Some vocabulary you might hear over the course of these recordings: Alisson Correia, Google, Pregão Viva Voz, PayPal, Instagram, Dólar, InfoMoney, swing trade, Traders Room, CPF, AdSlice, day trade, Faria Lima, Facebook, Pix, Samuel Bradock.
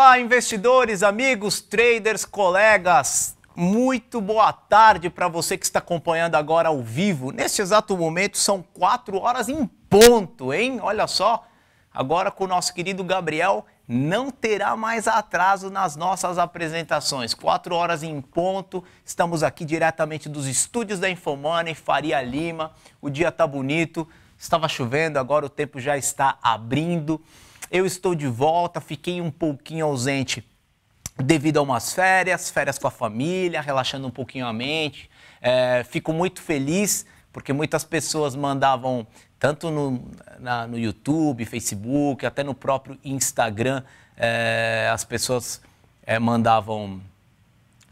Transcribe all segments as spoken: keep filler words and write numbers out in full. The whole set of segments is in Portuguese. Olá, investidores, amigos, traders, colegas. Muito boa tarde para você que está acompanhando agora ao vivo. Neste exato momento são quatro horas em ponto, hein? Olha só, agora com o nosso querido Gabriel não terá mais atraso nas nossas apresentações. quatro horas em ponto, estamos aqui diretamente dos estúdios da InfoMoney, Faria Lima. O dia tá bonito, estava chovendo, agora o tempo já está abrindo. Eu estou de volta, fiquei um pouquinho ausente devido a umas férias, férias com a família, relaxando um pouquinho a mente. É, fico muito feliz porque muitas pessoas mandavam, tanto no, na, no YouTube, Facebook, até no próprio Instagram, é, as pessoas é, mandavam,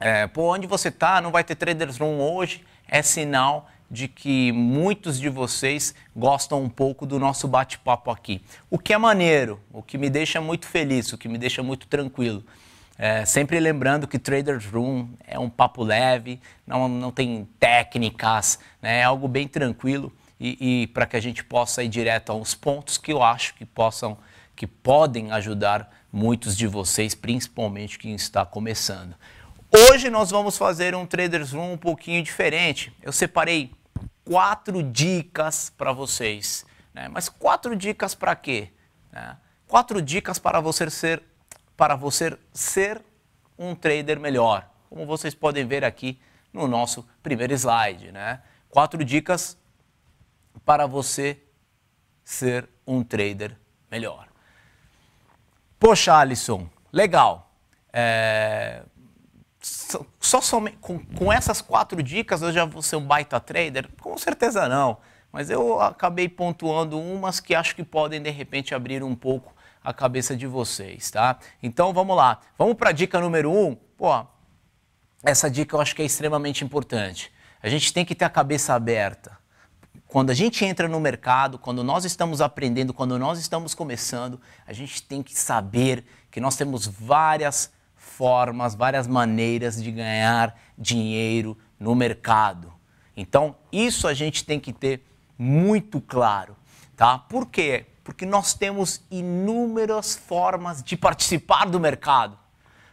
é, pô, onde você tá? Não vai ter Traders Room hoje? É sinal de que muitos de vocês gostam um pouco do nosso bate-papo aqui. O que é maneiro, o que me deixa muito feliz, o que me deixa muito tranquilo. É, sempre lembrando que Traders Room é um papo leve, não, não tem técnicas, né? É algo bem tranquilo e, e para que a gente possa ir direto aos pontos que eu acho que possam, que podem ajudar muitos de vocês, principalmente quem está começando. Hoje nós vamos fazer um Traders Room um pouquinho diferente. Eu separei quatro dicas para vocês, né? Mas quatro dicas para quê? Né? Quatro dicas para você ser, para você ser um trader melhor, como vocês podem ver aqui no nosso primeiro slide, né? Quatro dicas para você ser um trader melhor. Poxa, Alisson, legal. É... Só somente, com, com essas quatro dicas eu já vou ser um baita trader? Com certeza não, mas eu acabei pontuando umas que acho que podem de repente abrir um pouco a cabeça de vocês, tá? Então vamos lá, vamos para a dica número um. Pô, essa dica eu acho que é extremamente importante. A gente tem que ter a cabeça aberta. Quando a gente entra no mercado, quando nós estamos aprendendo, quando nós estamos começando, a gente tem que saber que nós temos várias formas, várias maneiras de ganhar dinheiro no mercado. Então, isso a gente tem que ter muito claro, tá? Por quê? Porque nós temos inúmeras formas de participar do mercado.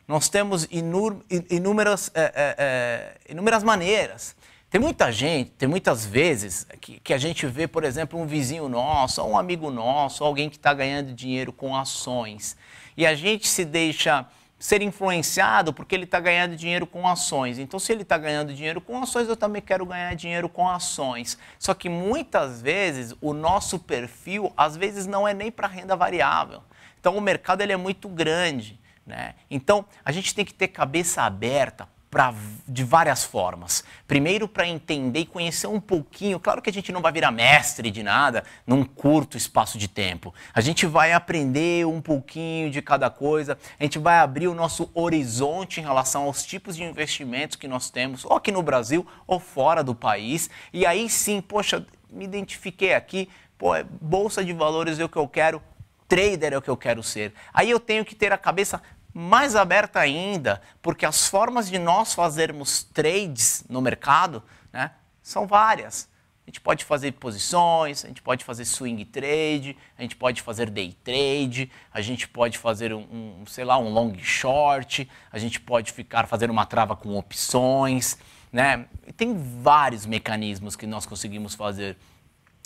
Nós temos inú inúmeras, é, é, é, inúmeras maneiras. Tem muita gente, tem muitas vezes que, que a gente vê, por exemplo, um vizinho nosso, ou um amigo nosso, ou alguém que está ganhando dinheiro com ações. E a gente se deixa ser influenciado porque ele está ganhando dinheiro com ações. Então, se ele está ganhando dinheiro com ações, eu também quero ganhar dinheiro com ações. Só que muitas vezes o nosso perfil, às vezes, não é nem para renda variável. Então, o mercado ele é muito grande, né? Então, a gente tem que ter cabeça aberta pra, de várias formas. Primeiro, para entender e conhecer um pouquinho. Claro que a gente não vai virar mestre de nada num curto espaço de tempo. A gente vai aprender um pouquinho de cada coisa, a gente vai abrir o nosso horizonte em relação aos tipos de investimentos que nós temos, ou aqui no Brasil, ou fora do país. E aí sim, poxa, me identifiquei aqui, pô, bolsa de valores é o que eu quero, trader é o que eu quero ser. Aí eu tenho que ter a cabeça mais aberta ainda, porque as formas de nós fazermos trades no mercado, né, são várias. A gente pode fazer posições, a gente pode fazer swing trade, a gente pode fazer day trade, a gente pode fazer um, um sei lá, um long short, a gente pode ficar fazendo uma trava com opções, né? E tem vários mecanismos que nós conseguimos fazer.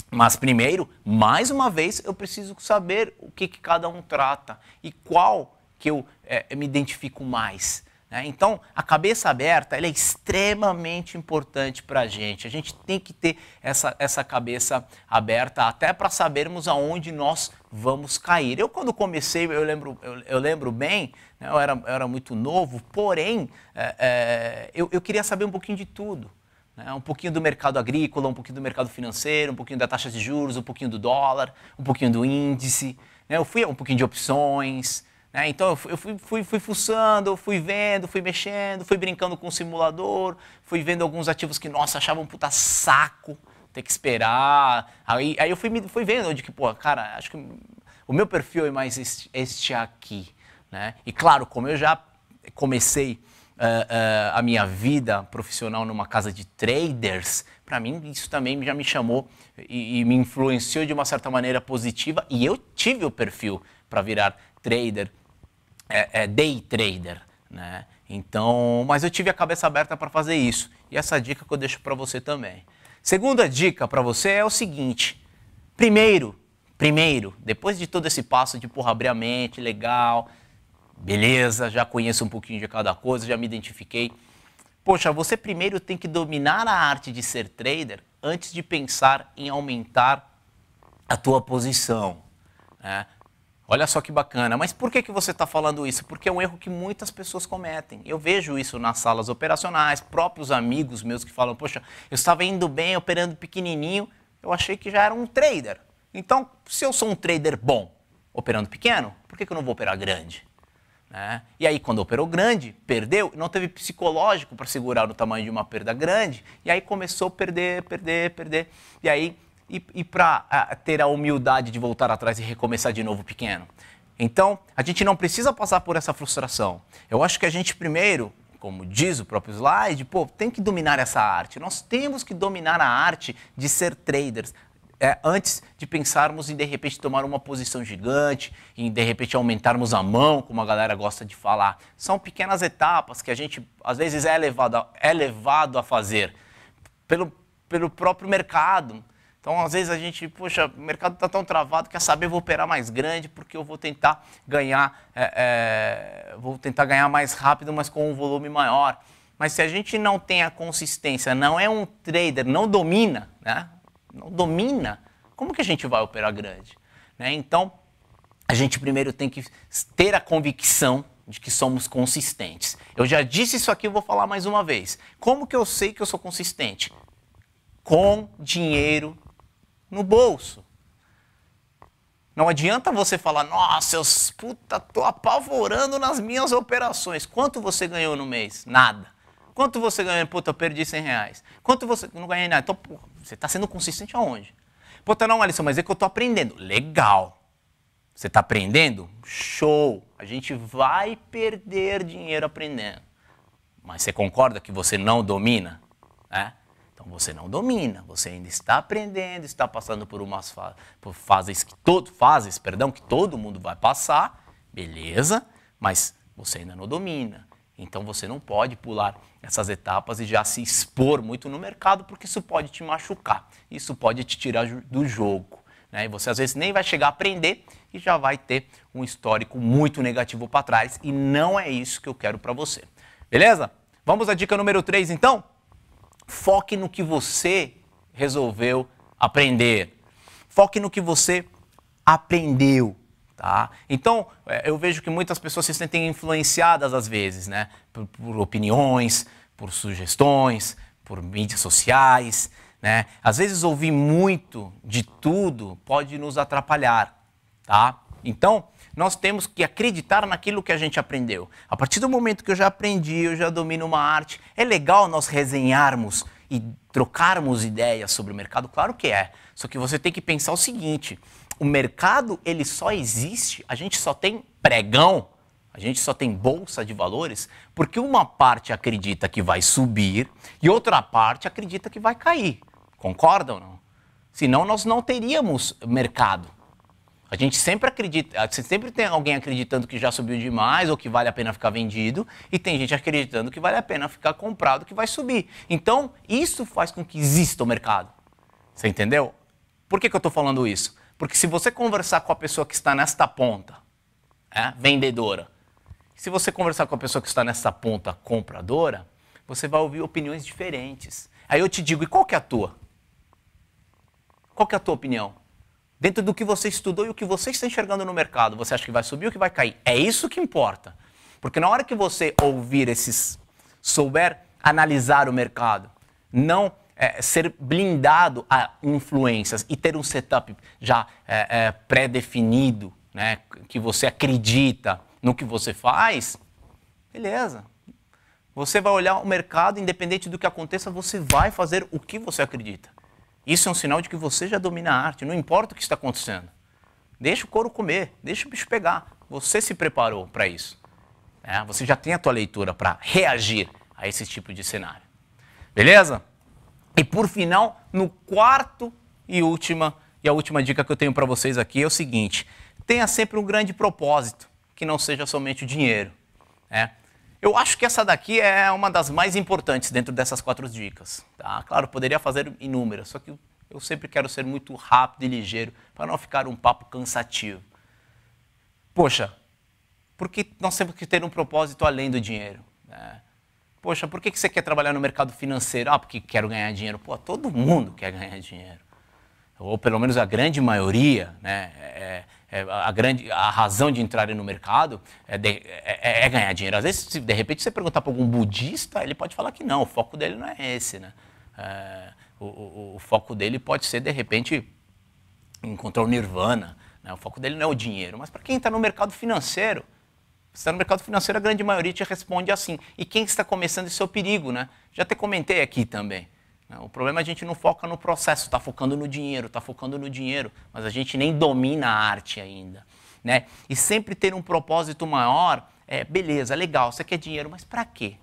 Mas primeiro, mais uma vez, eu preciso saber o que, que cada um trata e qual que eu é, me identifico mais, né? Então, a cabeça aberta ela é extremamente importante para a gente. A gente tem que ter essa, essa cabeça aberta até para sabermos aonde nós vamos cair. Eu, quando comecei, eu lembro, eu, eu lembro bem, né? eu, era, eu era muito novo, porém, é, é, eu, eu queria saber um pouquinho de tudo. Um pouquinho do mercado agrícola, um pouquinho do mercado financeiro, um pouquinho da taxa de juros, um pouquinho do dólar, um pouquinho do índice, né? Eu fui um pouquinho de opções, né? Então eu fui, fui, fui fuçando, fui vendo, fui mexendo, fui brincando com o simulador, fui vendo alguns ativos que, nossa, achava um puta saco ter que esperar. Aí, aí eu fui, fui vendo onde que, pô, cara, acho que o meu perfil é mais este, este aqui, né? E claro, como eu já comecei Uh, uh, a minha vida profissional numa casa de traders, para mim isso também já me chamou e, e me influenciou de uma certa maneira positiva, e eu tive o perfil para virar trader é, é, day trader, né? Então, mas eu tive a cabeça aberta para fazer isso. E essa dica que eu deixo para você também. Segunda dica para você é o seguinte. Primeiro, primeiro, depois de todo esse passo de, porra, abrir a mente, legal, beleza, já conheço um pouquinho de cada coisa, já me identifiquei. Poxa, você primeiro tem que dominar a arte de ser trader antes de pensar em aumentar a tua posição, né? Olha só que bacana, mas por que que você está falando isso? Porque é um erro que muitas pessoas cometem. Eu vejo isso nas salas operacionais, próprios amigos meus que falam, poxa, eu estava indo bem, operando pequenininho, eu achei que já era um trader. Então, se eu sou um trader bom operando pequeno, por que que eu não vou operar grande? Né? E aí, quando operou grande, perdeu, não teve psicológico para segurar o tamanho de uma perda grande, e aí começou a perder, perder, perder, e aí... e, e para ter a humildade de voltar atrás e recomeçar de novo pequeno. Então, a gente não precisa passar por essa frustração. Eu acho que a gente primeiro, como diz o próprio slide, pô, tem que dominar essa arte. Nós temos que dominar a arte de ser traders, é, antes de pensarmos em, de repente, tomar uma posição gigante, em, de repente, aumentarmos a mão, como a galera gosta de falar. São pequenas etapas que a gente, às vezes, é levado a, é levado a fazer pelo, pelo próprio mercado. Então, às vezes a gente, poxa, o mercado está tão travado, quer saber, eu vou operar mais grande porque eu vou tentar ganhar, é, é, vou tentar ganhar mais rápido, mas com um volume maior. Mas se a gente não tem a consistência, não é um trader, não domina, né? Não domina, como que a gente vai operar grande? Né? Então, a gente primeiro tem que ter a convicção de que somos consistentes. Eu já disse isso aqui, eu vou falar mais uma vez. Como que eu sei que eu sou consistente? Com dinheiro no bolso. Não adianta você falar, nossa, eu puta, tô apavorando nas minhas operações. Quanto você ganhou no mês? Nada. Quanto você ganhou? Puta, eu perdi cem reais. Quanto você... não ganhei nada. Então, porra, você tá sendo consistente aonde? Puta, não, Alisson, mas é que eu tô aprendendo. Legal. Você tá aprendendo? Show. A gente vai perder dinheiro aprendendo. Mas você concorda que você não domina? É? Então você não domina, você ainda está aprendendo, está passando por umas fa por fases, que todo, fases perdão, que todo mundo vai passar, beleza, mas você ainda não domina. Então você não pode pular essas etapas e já se expor muito no mercado, porque isso pode te machucar, isso pode te tirar do jogo, né? E você às vezes nem vai chegar a aprender e já vai ter um histórico muito negativo para trás, e não é isso que eu quero para você. Beleza? Vamos à dica número três então? Foque no que você resolveu aprender. Foque no que você aprendeu, tá? Então, eu vejo que muitas pessoas se sentem influenciadas às vezes, né? Por, por opiniões, por sugestões, por mídias sociais, né? Às vezes ouvir muito de tudo pode nos atrapalhar, tá? Então, nós temos que acreditar naquilo que a gente aprendeu. A partir do momento que eu já aprendi, eu já domino uma arte, é legal nós resenharmos e trocarmos ideias sobre o mercado? Claro que é. Só que você tem que pensar o seguinte, o mercado ele só existe, a gente só tem pregão, a gente só tem bolsa de valores, porque uma parte acredita que vai subir e outra parte acredita que vai cair. Concorda ou não? Senão nós não teríamos mercado. A gente sempre acredita, sempre tem alguém acreditando que já subiu demais ou que vale a pena ficar vendido, e tem gente acreditando que vale a pena ficar comprado, que vai subir. Então, isso faz com que exista o mercado. Você entendeu? Por que que eu estou falando isso? Porque se você conversar com a pessoa que está nesta ponta, é, vendedora, se você conversar com a pessoa que está nessa ponta, compradora, você vai ouvir opiniões diferentes. Aí eu te digo, e qual que é a tua? Qual que é a tua opinião? Dentro do que você estudou e o que você está enxergando no mercado, você acha que vai subir ou que vai cair? É isso que importa. Porque na hora que você ouvir esses, souber analisar o mercado, não é, ser blindado a influências e ter um setup já é, é, pré-definido, né, que você acredita no que você faz, beleza. Você vai olhar o mercado, independente do que aconteça, você vai fazer o que você acredita. Isso é um sinal de que você já domina a arte, não importa o que está acontecendo. Deixa o couro comer, deixa o bicho pegar. Você se preparou para isso. É, você já tem a tua leitura para reagir a esse tipo de cenário. Beleza? E por final, no quarto e última, e a última dica que eu tenho para vocês aqui é o seguinte. Tenha sempre um grande propósito. que não seja somente o dinheiro, né? Eu acho que essa daqui é uma das mais importantes dentro dessas quatro dicas, tá? Claro, poderia fazer inúmeras, só que eu sempre quero ser muito rápido e ligeiro para não ficar um papo cansativo. Poxa, por que nós temos que ter um propósito além do dinheiro, né? Poxa, por que você quer trabalhar no mercado financeiro? Ah, porque quero ganhar dinheiro. Pô, todo mundo quer ganhar dinheiro. Ou pelo menos a grande maioria, né? É, é, a, grande, a razão de entrar no mercado é, de, é, é ganhar dinheiro. Às vezes, se de repente você perguntar para algum budista, ele pode falar que não, o foco dele não é esse, né? É, o, o, o foco dele pode ser, de repente, encontrar o nirvana, né? O foco dele não é o dinheiro. Mas para quem está no mercado financeiro, se está no mercado financeiro, a grande maioria te responde assim. E quem está começando, isso é o perigo, né? Já até comentei aqui também. O problema é a gente não foca no processo, está focando no dinheiro, está focando no dinheiro, mas a gente nem domina a arte ainda, né? E sempre ter um propósito maior, é, beleza, legal, você quer dinheiro, mas para quê?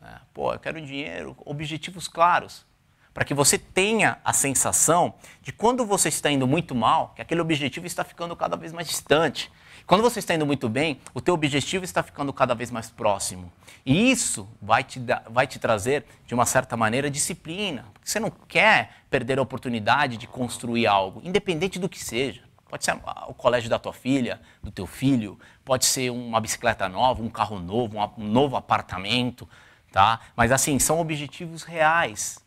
É, pô, eu quero dinheiro, objetivos claros, para que você tenha a sensação de quando você está indo muito mal, que aquele objetivo está ficando cada vez mais distante. Quando você está indo muito bem, o teu objetivo está ficando cada vez mais próximo. E isso vai te, dar, vai te trazer, de uma certa maneira, disciplina. Porque você não quer perder a oportunidade de construir algo, independente do que seja. Pode ser o colégio da tua filha, do teu filho, pode ser uma bicicleta nova, um carro novo, um novo apartamento, tá? Mas assim, são objetivos reais.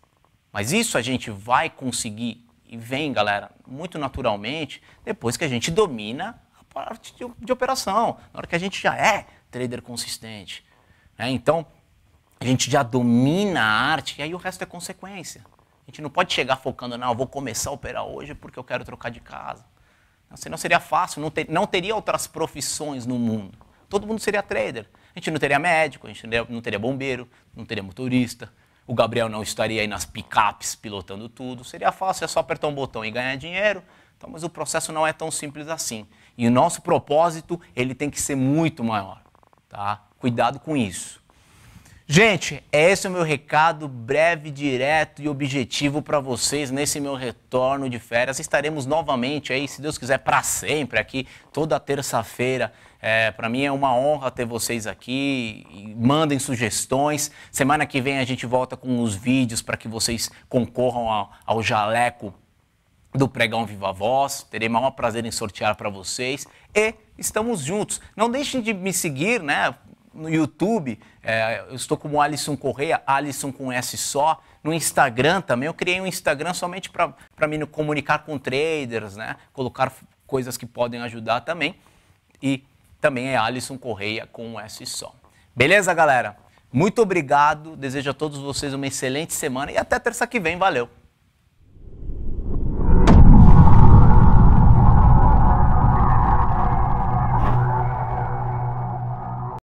Mas isso a gente vai conseguir, e vem, galera, muito naturalmente, depois que a gente domina parte de, de operação, na hora que a gente já é trader consistente, né? Então, a gente já domina a arte e aí o resto é consequência. A gente não pode chegar focando, não, eu vou começar a operar hoje porque eu quero trocar de casa. Não, senão seria fácil, não, ter, não teria outras profissões no mundo. Todo mundo seria trader. A gente não teria médico, a gente não teria, não teria bombeiro, não teria motorista. O Gabriel não estaria aí nas picapes pilotando tudo. Seria fácil, é só apertar um botão e ganhar dinheiro. Então, mas o processo não é tão simples assim. E o nosso propósito, ele tem que ser muito maior, tá? Cuidado com isso. Gente, esse é o meu recado breve, direto e objetivo para vocês nesse meu retorno de férias. Estaremos novamente aí, se Deus quiser, para sempre aqui, toda terça-feira. É, para mim é uma honra ter vocês aqui. E mandem sugestões. Semana que vem a gente volta com os vídeos para que vocês concorram ao, ao jaleco do Pregão Viva Voz, terei o maior prazer em sortear para vocês e estamos juntos. Não deixem de me seguir, né, no YouTube, é, eu estou como Alisson Correia, Alisson com S só, no Instagram também, eu criei um Instagram somente para me comunicar com traders, né, colocar coisas que podem ajudar também e também é Alisson Correia com S só. Beleza, galera? Muito obrigado, desejo a todos vocês uma excelente semana e até terça que vem, valeu!